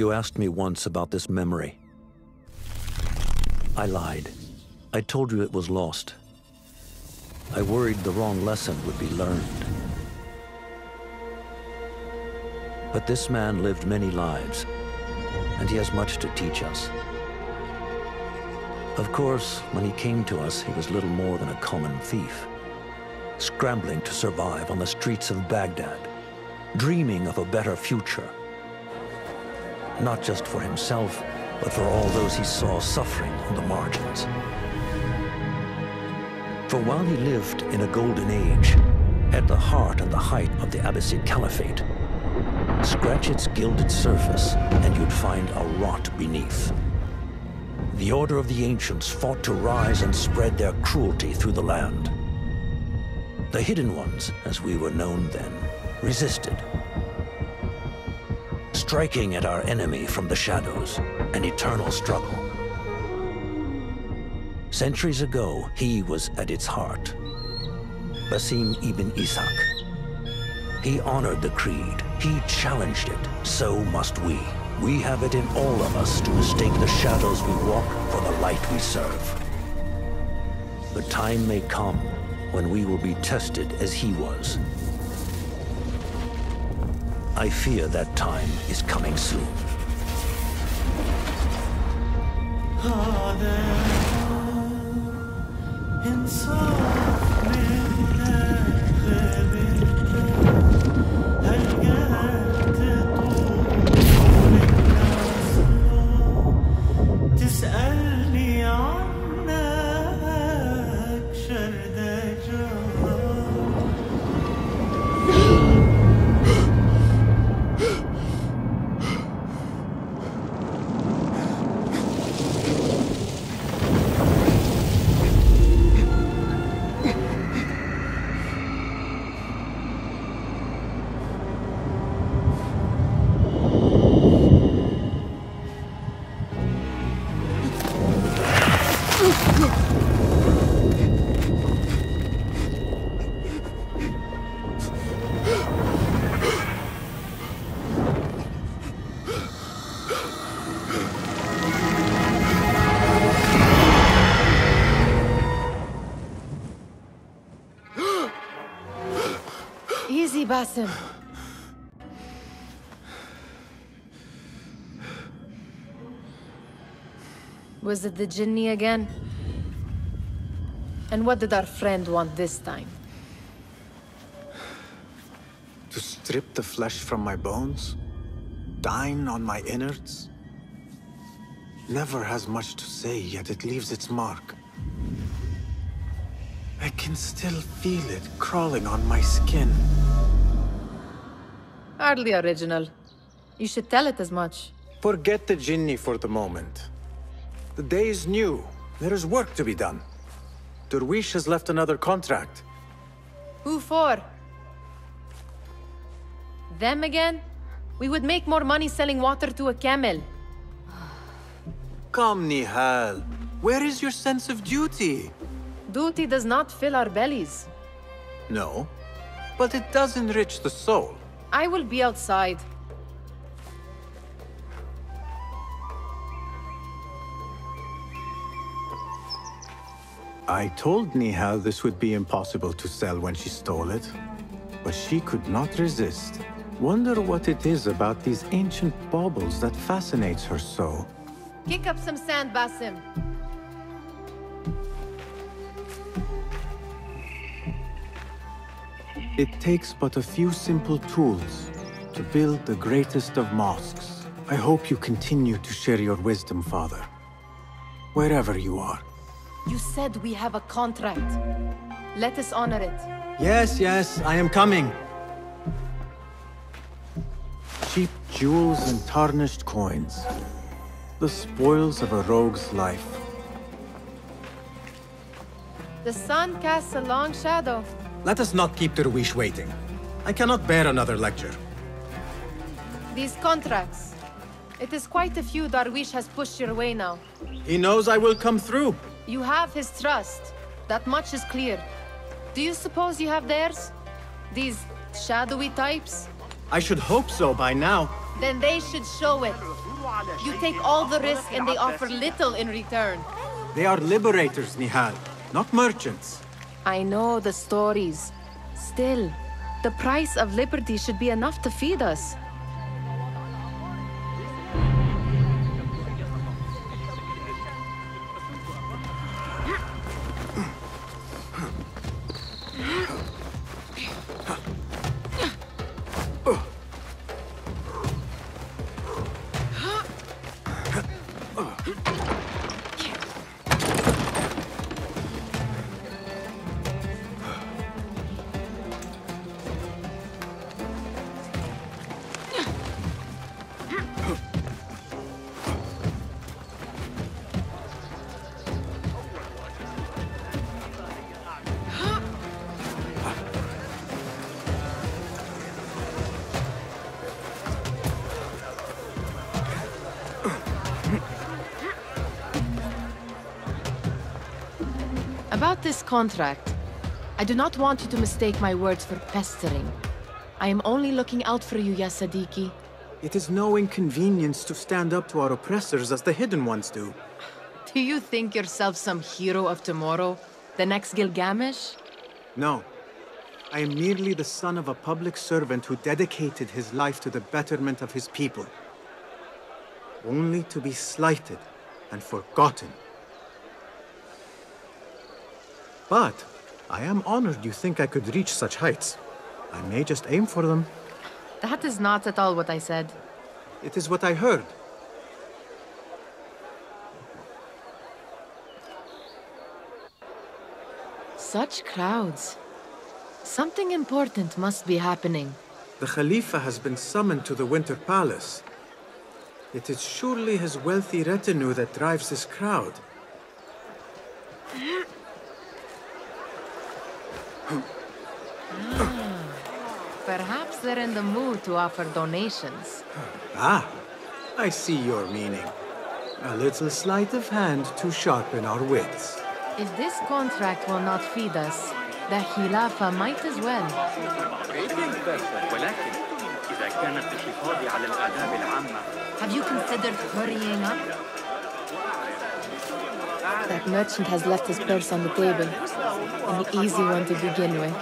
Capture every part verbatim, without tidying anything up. You asked me once about this memory. I lied. I told you it was lost. I worried the wrong lesson would be learned. But this man lived many lives, and he has much to teach us. Of course, when he came to us, he was little more than a common thief, scrambling to survive on the streets of Baghdad, dreaming of a better future, not just for himself, but for all those he saw suffering on the margins. For while he lived in a golden age, at the heart and the height of the Abbasid Caliphate, scratch its gilded surface and you'd find a rot beneath. The order of the ancients fought to rise and spread their cruelty through the land. The Hidden Ones, as we were known then, resisted, striking at our enemy from the shadows, an eternal struggle. Centuries ago, he was at its heart, Basim ibn Ishaq. He honored the creed, he challenged it, so must we. We have it in all of us to mistake the shadows we walk for the light we serve. The time may come when we will be tested as he was. I fear that time is coming soon. Basim. Was it the Jinni again? And what did our friend want this time? To strip the flesh from my bones? Dine on my innards? Never has much to say, yet it leaves its mark. I can still feel it crawling on my skin. Hardly original. You should tell it as much. Forget the Jinni for the moment. The day is new. There is work to be done. Darwish has left another contract. Who for? Them again? We would make more money selling water to a camel. Come, Nihal. Where is your sense of duty? Duty does not fill our bellies. No, but it does enrich the soul. I will be outside. I told Nihal this would be impossible to sell when she stole it, but she could not resist. Wonder what it is about these ancient baubles that fascinates her so. Kick up some sand, Basim. It takes but a few simple tools to build the greatest of mosques. I hope you continue to share your wisdom, Father, wherever you are. You said we have a contract. Let us honor it. Yes, yes, I am coming. Cheap jewels and tarnished coins. The spoils of a rogue's life. The sun casts a long shadow. Let us not keep Darwish waiting. I cannot bear another lecture. These contracts. It is quite a few Darwish has pushed your way now. He knows I will come through. You have his trust. That much is clear. Do you suppose you have theirs? These shadowy types? I should hope so by now. Then they should show it. You take all the risk and they offer little in return. They are liberators, Nihal, not merchants. I know the stories. Still, the price of liberty should be enough to feed us. This contract, I do not want you to mistake my words for pestering. I am only looking out for you, Yasadiki. It is no inconvenience to stand up to our oppressors as the Hidden Ones do. Do you think yourself some hero of tomorrow? The next Gilgamesh? No. I am merely the son of a public servant who dedicated his life to the betterment of his people. Only to be slighted and forgotten. But I am honored you think I could reach such heights. I may just aim for them. That is not at all what I said. It is what I heard. Such crowds. Something important must be happening. The Khalifa has been summoned to the Winter Palace. It is surely his wealthy retinue that drives this crowd. Perhaps they're in the mood to offer donations. Ah, I see your meaning. A little sleight of hand to sharpen our wits. If this contract will not feed us, the Khilafah might as well. Have you considered hurrying up? That merchant has left his purse on the table. An easy one to begin with.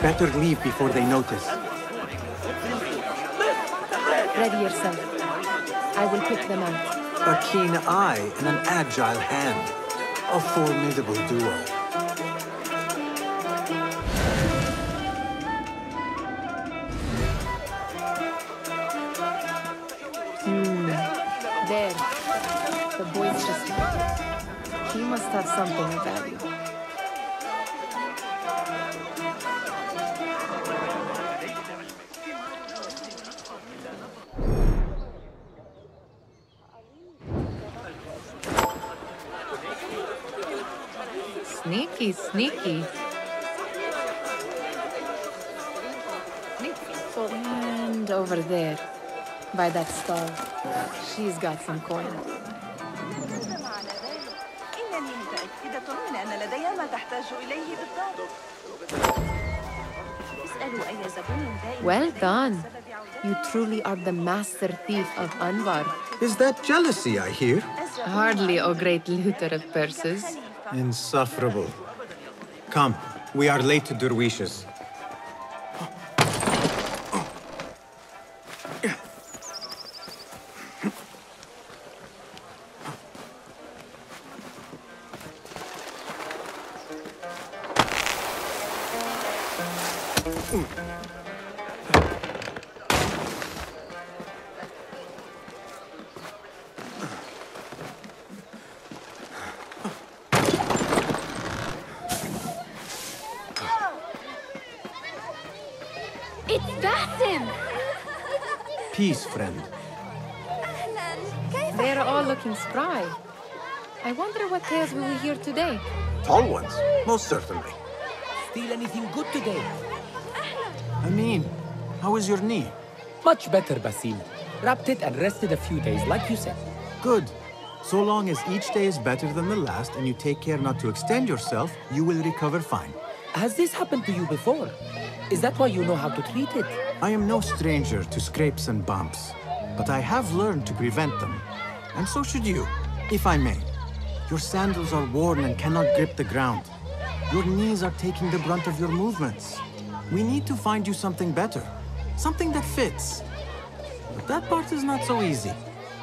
Better leave before they notice. Ready yourself. I will pick them out. A keen eye and an agile hand. A formidable duo. He must have something of value. Sneaky, sneaky. And over there, by that stall, she's got some coin. Well done. You truly are the master thief of Anbar. Is that jealousy I hear? Hardly, O great looter of purses. Insufferable. Come, we are late to Darwish's. Peace, friend. They're all looking spry. I wonder what tales we will hear today. Tall ones, most certainly. Steal anything good today? I mean, How is your knee? Much better, Basim. Wrapped it and rested a few days, like you said. Good. So long as each day is better than the last and you take care not to extend yourself, you will recover fine. Has this happened to you before? Is that why you know how to treat it? I am no stranger to scrapes and bumps, but I have learned to prevent them. And so should you, if I may. Your sandals are worn and cannot grip the ground. Your knees are taking the brunt of your movements. We need to find you something better, something that fits. But that part is not so easy.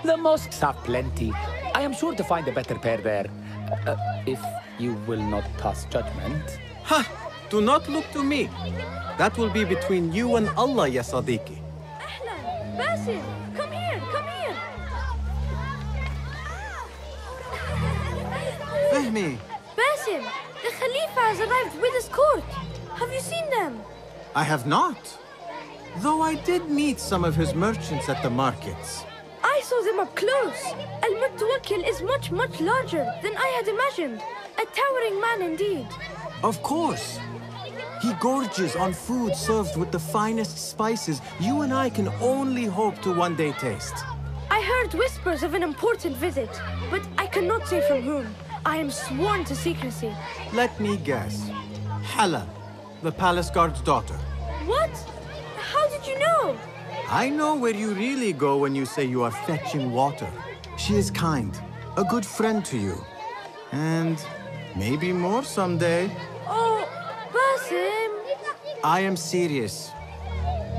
The mosques have plenty. I am sure to find a better pair there, uh, if you will not pass judgment. Ha! Do not look to me. That will be between you and Allah, Yasadiki. Ahlan, Basim, come here, come here. Fahmi. Basim, the Khalifa has arrived with his court. Have you seen them? I have not. Though I did meet some of his merchants at the markets. I saw them up close. Al Mutawakkil is much, much larger than I had imagined. A towering man indeed. Of course. He gorges on food served with the finest spices you and I can only hope to one day taste. I heard whispers of an important visit, but I cannot say from whom. I am sworn to secrecy. Let me guess. Hala, the palace guard's daughter. What? How did you know? I know where you really go when you say you are fetching water. She is kind, a good friend to you. And maybe more someday. Oh. I am serious.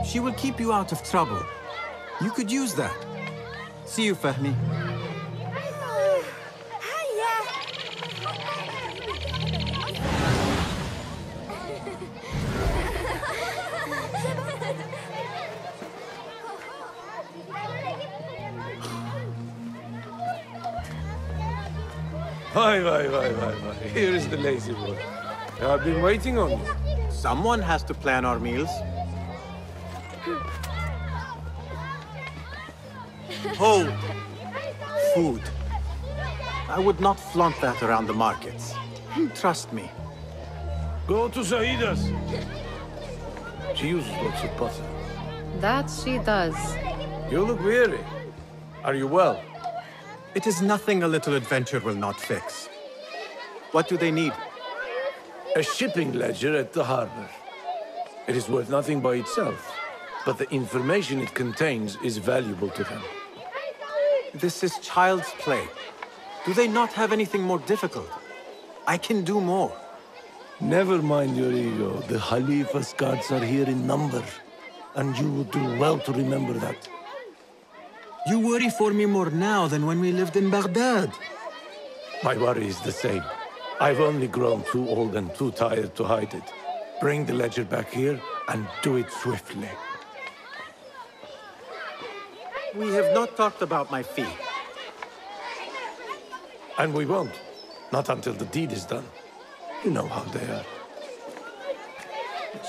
She will keep you out of trouble. You could use that. See you, Fahmi. Bye, bye, bye, bye, bye. Here is the lazy boy. I've been waiting on you. Someone has to plan our meals. Hold! Food. I would not flaunt that around the markets. Trust me. Go to Zaida's. She uses lots of butter. That she does. You look weary. Are you well? It is nothing a little adventure will not fix. What do they need? A shipping ledger at the harbor. It is worth nothing by itself, but the information it contains is valuable to them. This is child's play. Do they not have anything more difficult? I can do more. Never mind your ego. The Khalifa's guards are here in number, and you would do well to remember that. You worry for me more now than when we lived in Baghdad. My worry is the same. I've only grown too old and too tired to hide it. Bring the ledger back here and do it swiftly. We have not talked about my fee. And we won't. Not until the deed is done. You know how they are.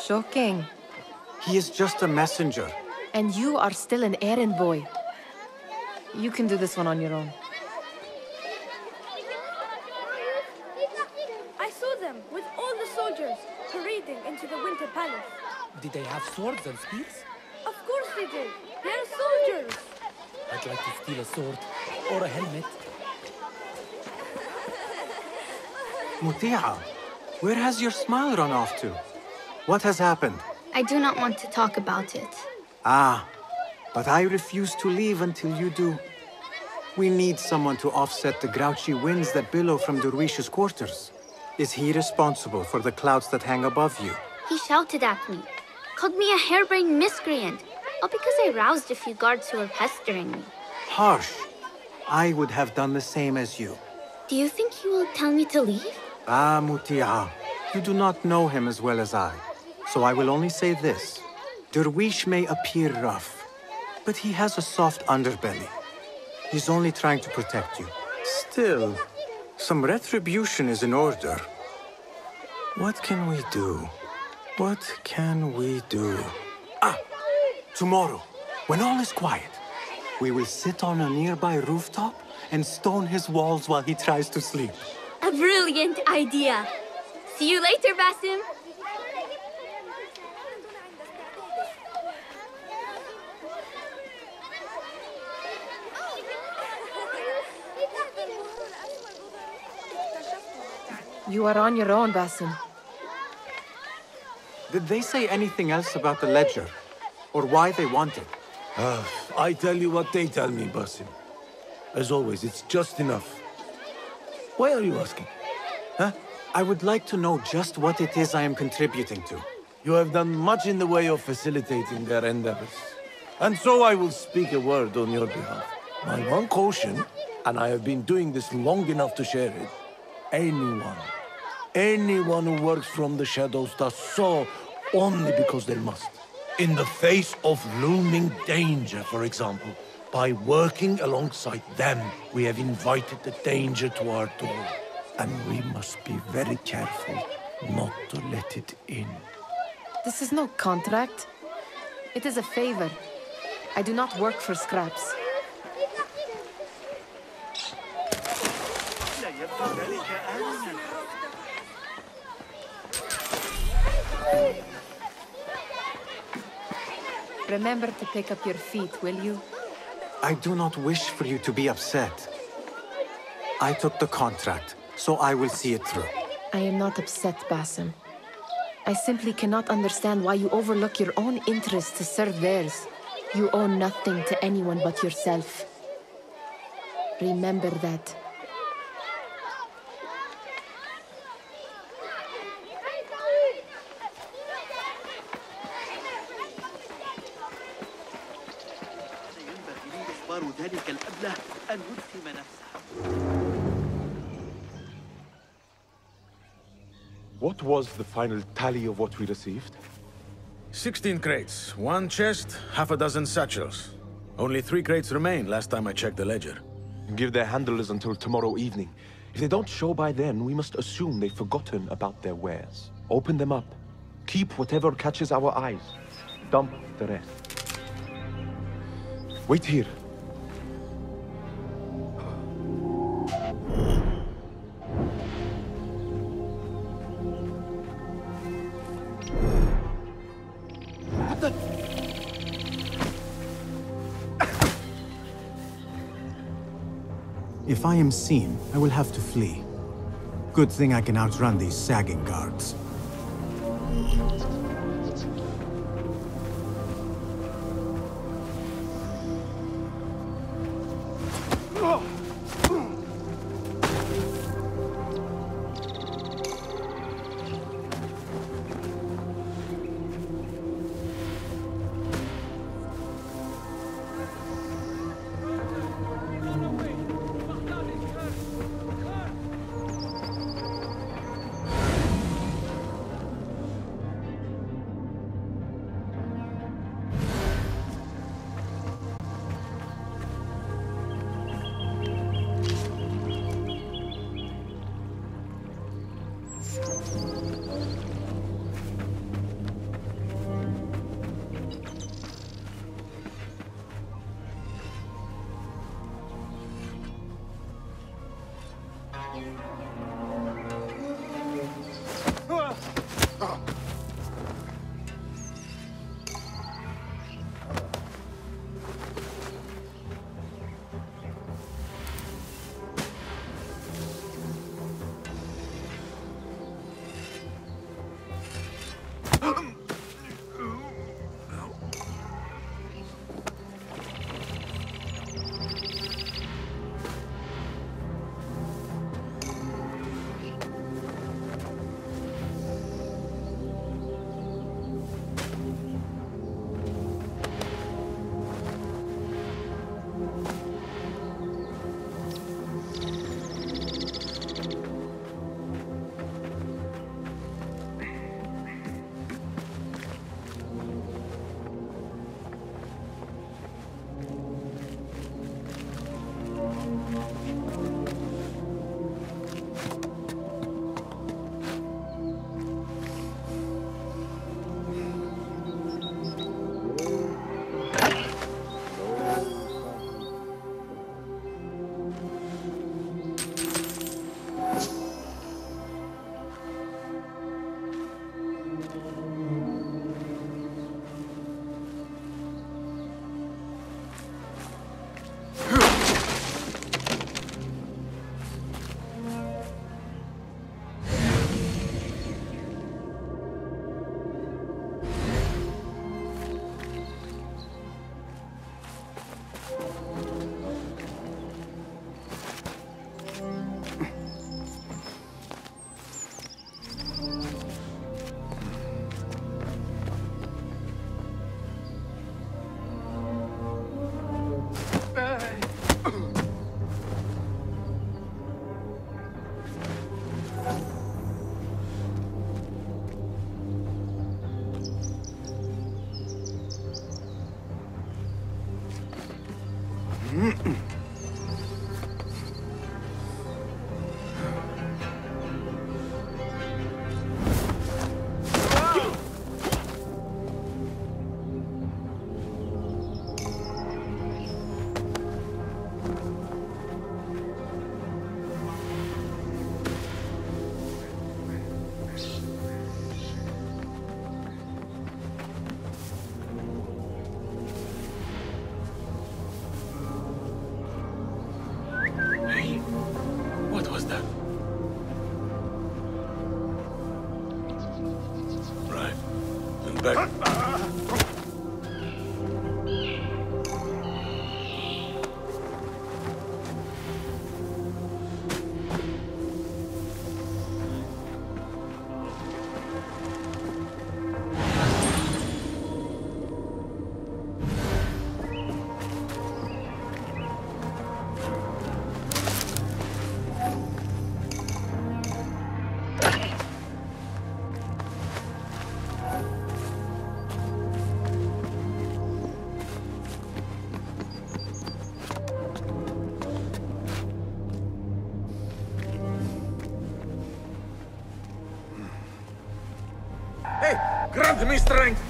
Shocking. He is just a messenger. And you are still an errand boy. You can do this one on your own. Palace. Did they have swords and spears? Of course they did. They are soldiers. I'd like to steal a sword or a helmet. Mutiha, where has your smile run off to? What has happened? I do not want to talk about it. Ah, but I refuse to leave until you do. We need someone to offset the grouchy winds that billow from Darwish's quarters. Is he responsible for the clouds that hang above you? He shouted at me, called me a harebrained miscreant, all because I roused a few guards who were pestering me. Harsh. I would have done the same as you. Do you think he will tell me to leave? Ah, Mutiha, you do not know him as well as I, so I will only say this. Darwish may appear rough, but he has a soft underbelly. He's only trying to protect you. Still, some retribution is in order. What can we do? What can we do? Ah! Tomorrow, when all is quiet, we will sit on a nearby rooftop and stone his walls while he tries to sleep. A brilliant idea! See you later, Basim! You are on your own, Basim. Did they say anything else about the ledger? Or why they want it? Uh, I tell you what they tell me, Basim. As always, it's just enough. Why are you asking? Huh? I would like to know just what it is I am contributing to. You have done much in the way of facilitating their endeavors. And so I will speak a word on your behalf. My one caution, and I have been doing this long enough to share it, anyone, anyone who works from the shadows does so only because they must. In the face of looming danger, for example, by working alongside them, we have invited the danger to our door. And we must be very careful not to let it in. This is no contract. It is a favor. I do not work for scraps. Remember to pick up your feet, will you? I do not wish for you to be upset. I took the contract, so I will see it through. I am not upset, Basim. I simply cannot understand why you overlook your own interests to serve theirs. You owe nothing to anyone but yourself. Remember that. What was the final tally of what we received? Sixteen crates, one chest, half a dozen satchels. Only three crates remain last time I checked the ledger. Give their handlers until tomorrow evening. If they don't show by then, we must assume they've forgotten about their wares. Open them up. Keep whatever catches our eyes. Dump the rest. Wait here. If I am seen, I will have to flee. Good thing I can outrun these sagging guards. Grant me strength!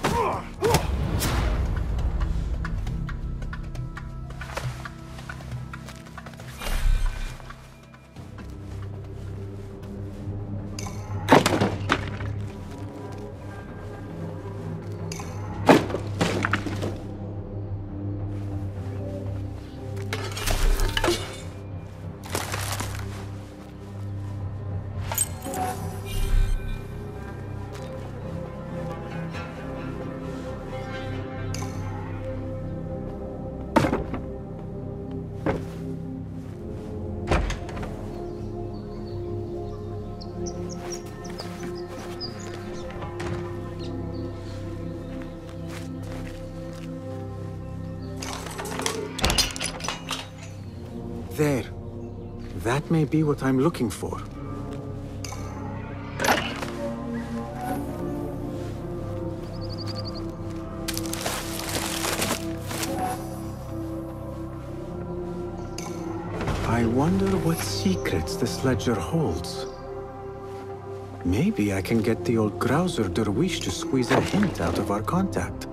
That may be what I'm looking for. I wonder what secrets this ledger holds. Maybe I can get the old grouser Darwish to squeeze a hint out of our contact.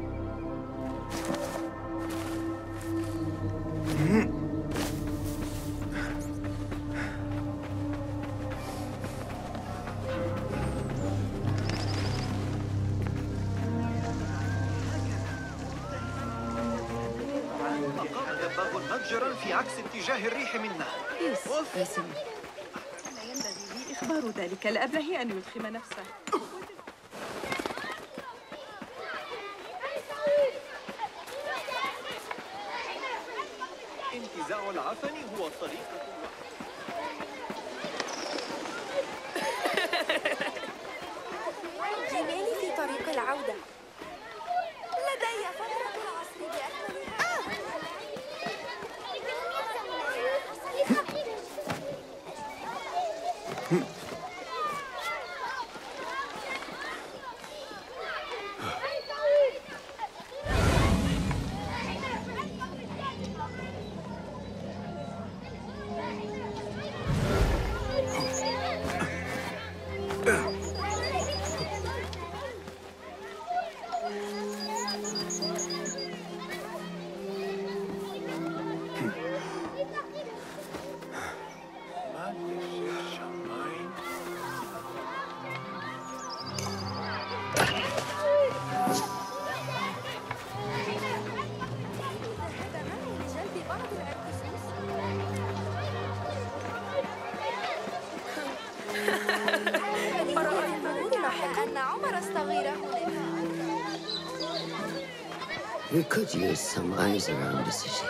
We could use some eyes around the city.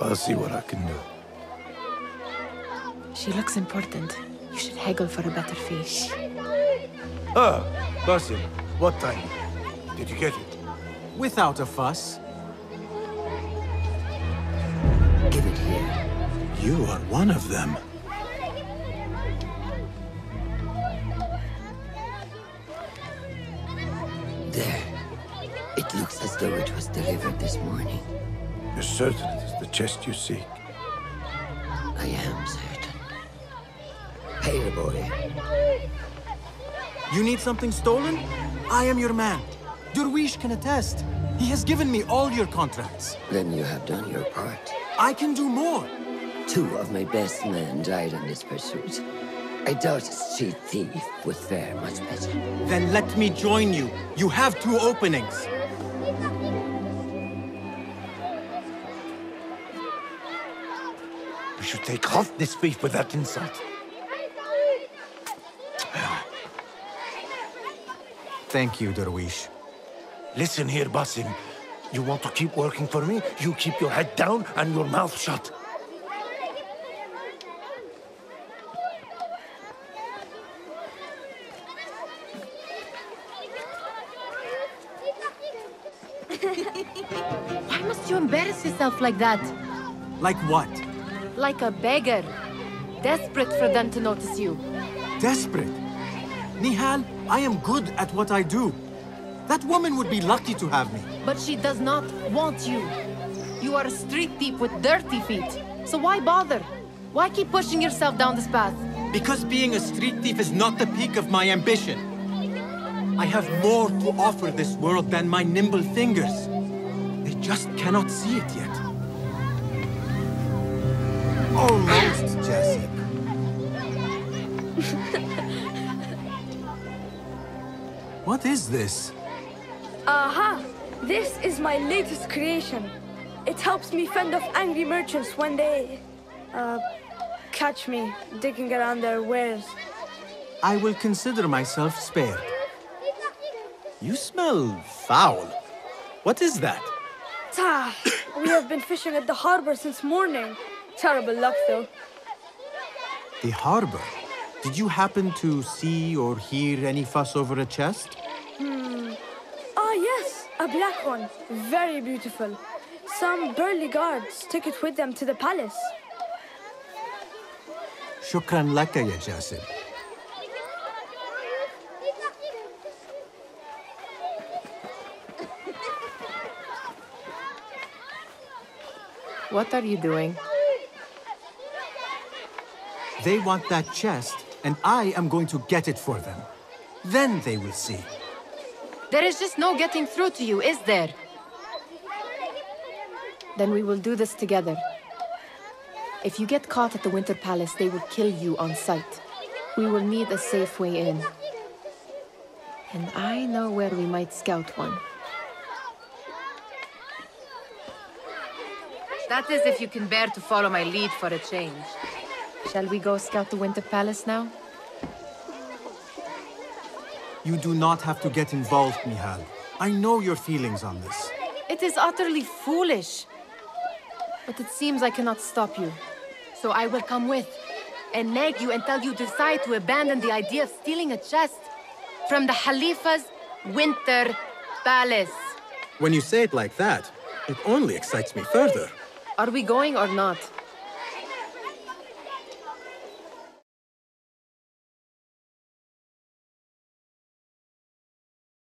I'll see what I can do. She looks important. You should haggle for a better fish. Ah, Basim, what time? Did you get it? Without a fuss. Give it here. You are one of them. There. It looks as though it was delivered this morning. You're certain it is the chest you seek? I am certain. Hey, boy. You need something stolen? I am your man. Darwish can attest. He has given me all your contracts. Then you have done your part. I can do more. Two of my best men died in this pursuit. I doubt a street thief would fare much better. Then let me join you. You have two openings. We should take off this beef with that insult. Thank you, Darwish. Listen here, Basim. You want to keep working for me? You keep your head down and your mouth shut. Why must you embarrass yourself like that? Like what? Like a beggar. Desperate for them to notice you. Desperate? Nihal, I am good at what I do. That woman would be lucky to have me. But she does not want you. You are a street thief with dirty feet. So why bother? Why keep pushing yourself down this path? Because being a street thief is not the peak of my ambition. I have more to offer this world than my nimble fingers. They just cannot see it yet. Almost, Jasir. What is this? Aha! This is my latest creation. It helps me fend off angry merchants when they... Uh, catch me digging around their wares. I will consider myself spared. You smell foul. What is that? Ah, we have been fishing at the harbor since morning. Terrible luck, though. The harbor? Did you happen to see or hear any fuss over a chest? Hmm. Ah, yes, a black one. Very beautiful. Some burly guards took it with them to the palace. Shukran laka, ya Jasir. What are you doing? They want that chest, and I am going to get it for them. Then they will see. There is just no getting through to you, is there? Then we will do this together. If you get caught at the Winter Palace, they will kill you on sight. We will need a safe way in. And I know where we might scout one. That is if you can bear to follow my lead for a change. Shall we go scout the Winter Palace now? You do not have to get involved, Nihal. I know your feelings on this. It is utterly foolish. But it seems I cannot stop you. So I will come with and nag you until you decide to abandon the idea of stealing a chest from the Khalifa's Winter Palace. When you say it like that, it only excites me further. Are we going or not?